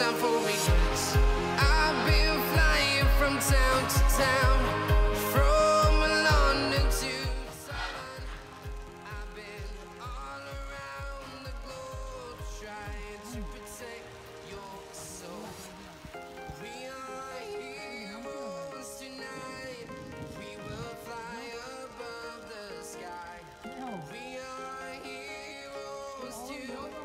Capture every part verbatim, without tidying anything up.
time for me. I've been flying from town to town, from London to Southern. I've been all around the globe trying to protect your soul. We are heroes tonight. We will fly above the sky. We are heroes tonight.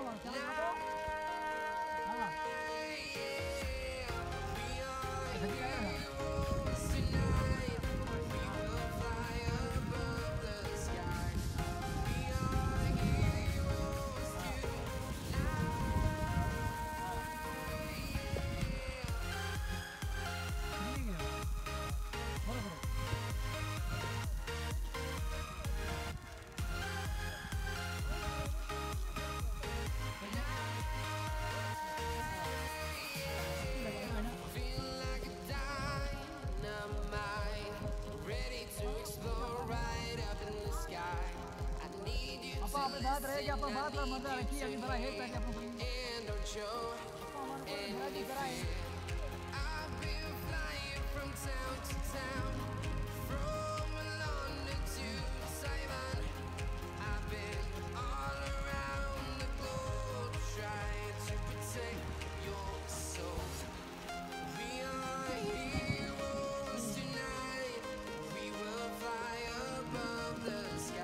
And don't show anything. I've been flying from town to town, from London to Taiwan. I've been all around the globe trying to protect your soul. We are heroes tonight. We will fly above the sky.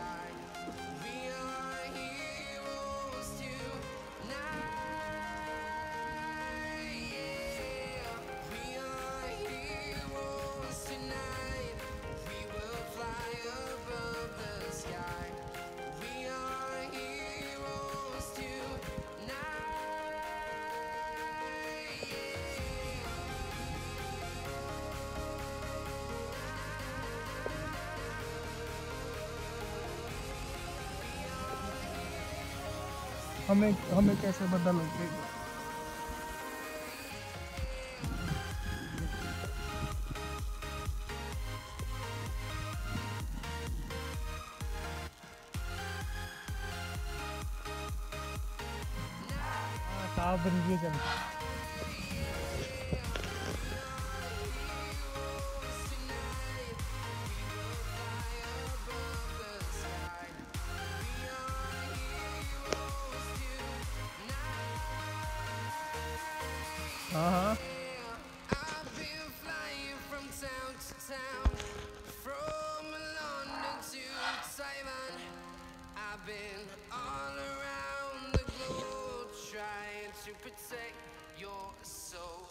हमें हमें कैसे बदल गए ताब बन गए जब Uh-huh. I've been flying from town to town, from London to Taiwan. I've been all around the globe trying to protect your soul.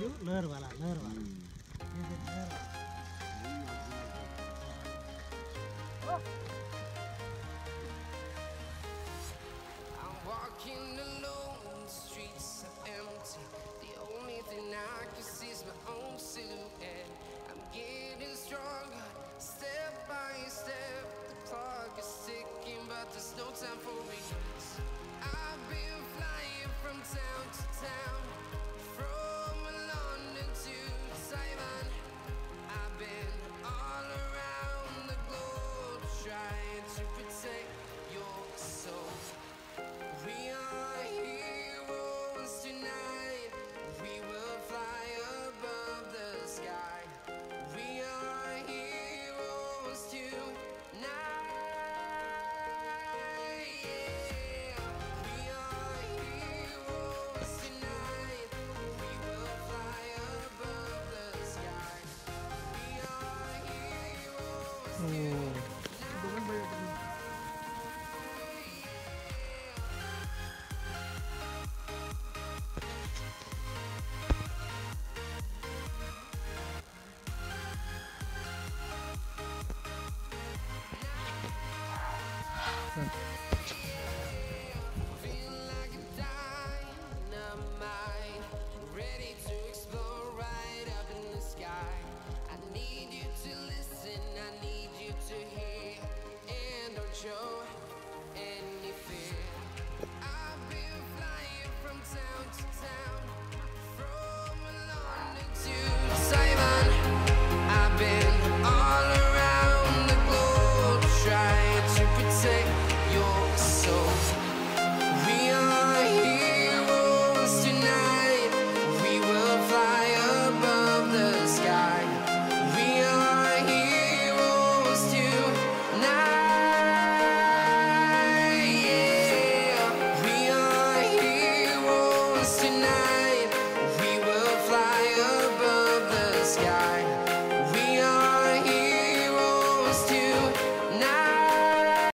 You nervala, nervala. Walking alone, the streets are empty. The only thing I can see is my own silhouette. I'm getting stronger, step by step. The clock is ticking, but there's no time for me. I've been flying from town to town, from London to Taiwan. I've been all around the globe trying to protect your soul. We are heroes tonight. We will fly above the sky. We are heroes tonight. Yeah. We are heroes tonight. We will fly above the sky. We are heroes tonight. Thank you.